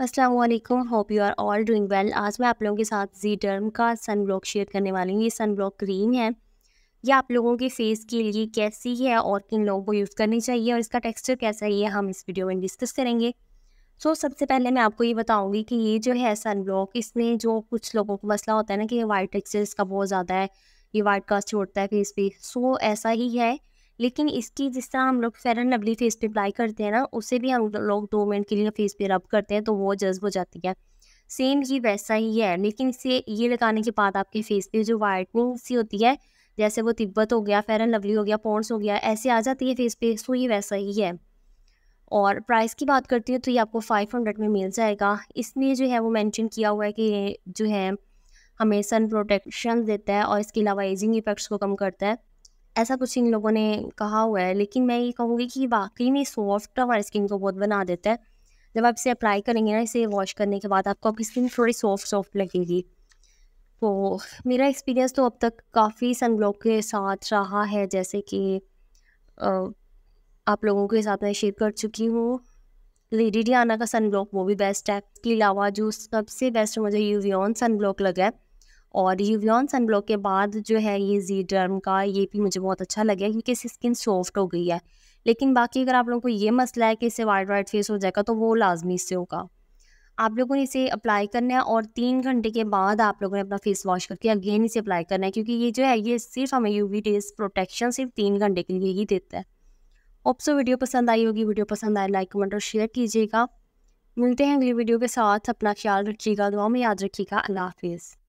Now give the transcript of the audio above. अस्सलाम वालेकुम, hope you are all doing well. आज मैं आप लोगों के साथ ज़ेडर्म का सन ब्लॉक शेयर करने वाली हूँ। ये सन ब्लॉक क्रीम है, ये आप लोगों के फेस के लिए कैसी है और किन लोगों को यूज़ करनी चाहिए और इसका टेक्सचर कैसा है, ये हम इस वीडियो में डिस्कस करेंगे। सो सबसे पहले मैं आपको ये बताऊँगी कि ये जो है सन ब्लॉक, इसमें जो कुछ लोगों को मसला होता है ना कि वाइट टेक्सचर इसका बहुत ज़्यादा है, ये वाइट कास्ट छोड़ता है फेस पे। सो ऐसा ही है, लेकिन इसकी जिस तरह हम लोग फेयर एंड लवली फेस पे अप्लाई करते हैं ना, उसे भी हम लोग 2 मिनट के लिए फेस पे रब करते हैं तो वो जज्ब हो जाती है। सेम ही वैसा ही है, लेकिन इसे ये लगाने के बाद आपके फेस पे जो वाइटनिंग सी होती है, जैसे वो तिब्बत हो गया, फेयर एंड लवली हो गया, पॉन्ड्स हो गया, ऐसे आ जाती है फेस पे। सो ये वैसा ही है। और प्राइस की बात करती हूँ तो ये आपको 500 में मिल जाएगा। इसमें जो है वो मैंशन किया हुआ है कि जो है हमें सन प्रोटेक्शन देता है और इसके अलावा एजिंग इफेक्ट्स को कम करता है, ऐसा कुछ इन लोगों ने कहा हुआ है। लेकिन मैं ये कहूँगी कि वाकई में सॉफ्ट हमारी स्किन को बहुत बना देता है। जब आप इसे अप्लाई करेंगे ना, इसे वॉश करने के बाद आपको आपकी स्किन थोड़ी सॉफ्ट लगेगी। तो मेरा एक्सपीरियंस तो अब तक काफ़ी सन ब्लॉक के साथ रहा है, जैसे कि आप लोगों के साथ मैं शेयर कर चुकी हूँ। लेडी डियाना का सन ब्लॉक वो भी बेस्ट है। इसके अलावा जो सबसे बेस्ट मुझे यूवी ऑन सन ब्लॉक लगा है, और यूवियन सन ब्लॉक के बाद जो है ये ज़ेडर्म का, ये भी मुझे बहुत अच्छा लगा क्योंकि इसकी स्किन सॉफ्ट हो गई है। लेकिन बाकी अगर आप लोगों को ये मसला है कि इससे वाइट फेस हो जाएगा तो वो लाजमी इससे होगा। आप लोगों ने इसे अप्लाई करना है और 3 घंटे के बाद आप लोगों ने अपना फेस वॉश करके अगेन इसे अप्लाई करना है, क्योंकि ये जो है ये सिर्फ हमें यूवी डेज प्रोटेक्शन सिर्फ 3 घंटे के लिए ही देता है। ऑप्सो वीडियो पसंद आई होगी, वीडियो पसंद आए लाइक कमेंट और शेयर कीजिएगा। मिलते हैं अगली वीडियो के साथ, अपना ख्याल रखिएगा, दुआ में याद रखिएगा। अल्लाह हाफिज़।